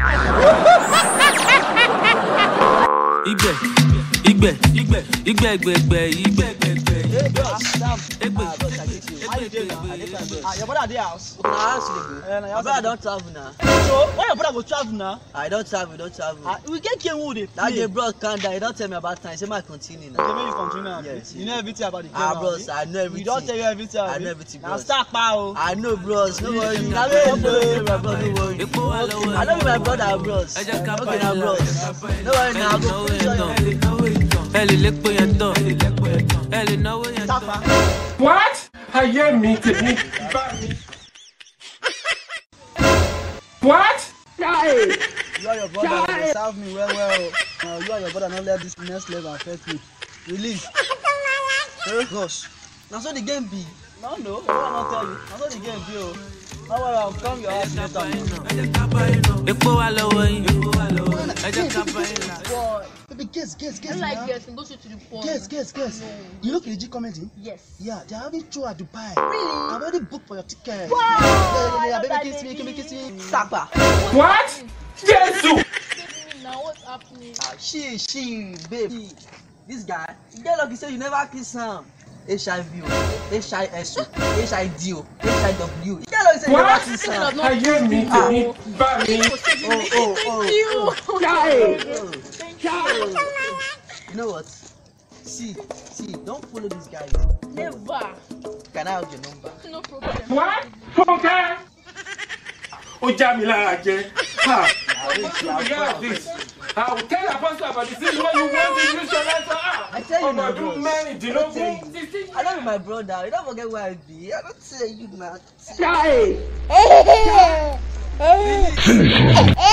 Your brother at the house? Your brother don't travel now. So, why your brother go travel now? I don't travel, we get game who they play. That they brought Kanda, you don't tell me about time, say my continue now. They make you continue now? Yes. You know everything about the game now? Ah, bros, I know everything. You don't tell you everything, I know everything, bros. Now start, pal. I know, bros, no worry. I don't know my brother, no worry. I don't know my brother, bros. Okay, now, bros. No worry now, go finish on you. What? I hear me to me. What? Die! You are your brother, serve me well. Now you are your brother, not let this next level affect me. Release. Gosh. Now so the game be. No, I not tell you. Now so the game be. Now I'll come your ass later. Baby, guess. I don't like guessing, go straight to the point. Guess. No. You look legit commenting? Yes. Yeah, they're having show at Dubai. Really? I've already booked for your ticket. Wow! Yeah, baby, kiss me. Sapa. What? Yes, you! Now what's happening? She, babe. This guy, you get lucky, say you never kiss him. HIV, HISU, HIDO, HIW. You get lucky, say you never kiss him. Are you mean to me? Oh. You know what? See, don't follow these guys. Never. Can I have your number? No problem. What? Okay. Oh, Jamila again. I will tell Apostle about this. This is what you want to use your life for. I tell you, my brother. I love my brother. You don't forget where I be. I don't say you, man. Die.